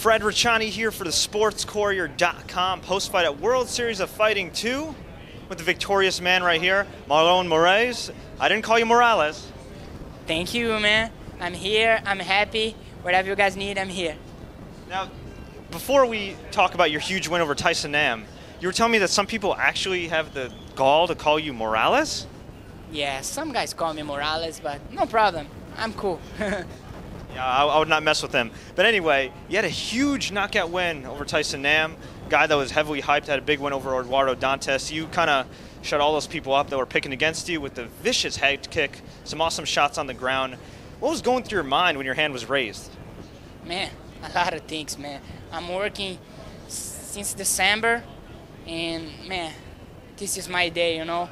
Fred Ricciani here for the SportsCourier.com post-fight at World Series of Fighting 2 with the victorious man right here, Marlon Moraes. I didn't call you Morales. Thank you, man. I'm here. I'm happy. Whatever you guys need, I'm here. Now, before we talk about your huge win over Tyson Nam, you were telling me that some people actually have the gall to call you Morales? Yeah, some guys call me Morales, but no problem. I'm cool. Yeah, I would not mess with them. But anyway, you had a huge knockout win over Tyson Nam, a guy that was heavily hyped, had a big win over Eduardo Dantas. You kind of shut all those people up that were picking against you with the vicious head kick, some awesome shots on the ground. What was going through your mind when your hand was raised? Man, a lot of things, man. I'm working since December, and man, this is my day, you know.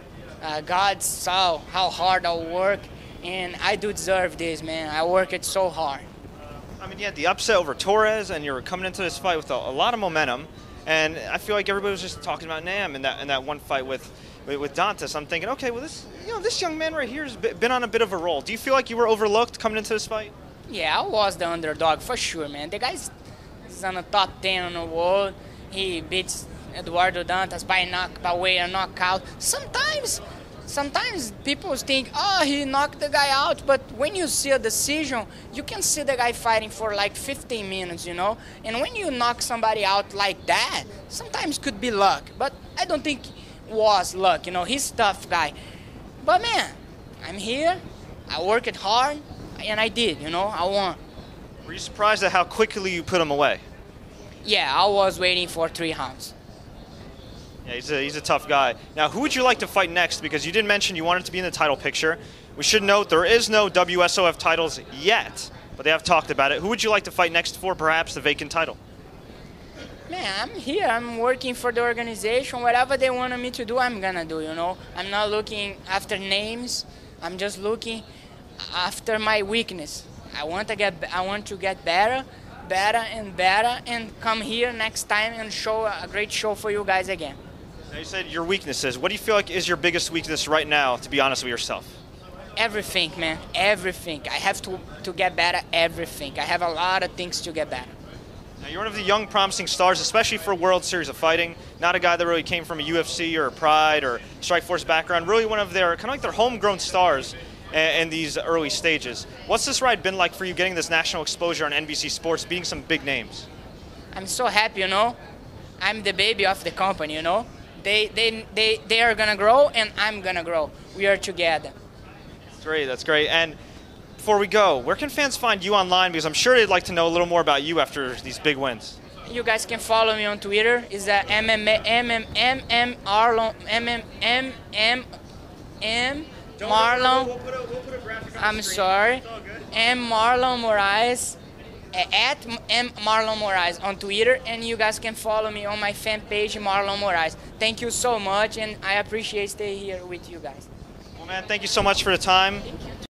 God saw how hard I work, and I do deserve this, man. I work it so hard. I mean, you had the upset over Torres, and you were coming into this fight with a lot of momentum, and I feel like everybody was just talking about Nam in that one fight with Dantas. I'm thinking, okay, well, this young man right here has been on a bit of a roll. Do you feel like you were overlooked coming into this fight? Yeah, I was the underdog for sure, man. The guy's on the top 10 on the world. He beats Eduardo Dantas by a knockout. Sometimes people think, oh, he knocked the guy out, but when you see a decision, you can see the guy fighting for like 15 minutes, you know? And when you knock somebody out like that, sometimes could be luck, but I don't think it was luck, you know? He's a tough guy. But man, I'm here, I worked hard, and I did, you know? I won. Were you surprised at how quickly you put him away? Yeah, I was waiting for 3 rounds. Yeah, he's a tough guy. Now, who would you like to fight next? Because you did mention you wanted to be in the title picture. We should note there is no WSOF titles yet, but they have talked about it. Who would you like to fight next for perhaps the vacant title? Man, I'm here. I'm working for the organization. Whatever they wanted me to do, I'm going to do, you know. I'm not looking after names. I'm just looking after my weakness. I want to get better, and come here next time and show a great show for you guys again. Now, you said your weaknesses. What do you feel like is your biggest weakness right now, to be honest with yourself? Everything, man. Everything. I have to get better everything. I have a lot of things to get better. Now, you're one of the young, promising stars, especially for World Series of Fighting. Not a guy that really came from a UFC or a Pride or Strike Force background. Really one of their, kind of like their homegrown stars in these early stages. What's this ride been like for you, getting this national exposure on NBC Sports, being some big names? I'm so happy, you know. I'm the baby of the company, you know. They are gonna grow, and I'm gonna grow. We are together. That's great, that's great. And before we go, where can fans find you online? Because I'm sure they'd like to know a little more about you after these big wins. You guys can follow me on Twitter. It's Marlon Moraes, at Marlon Moraes on Twitter, and you guys can follow me on my fan page, Marlon Moraes. Thank you so much, and I appreciate staying here with you guys. Well, man, thank you so much for the time. Thank you.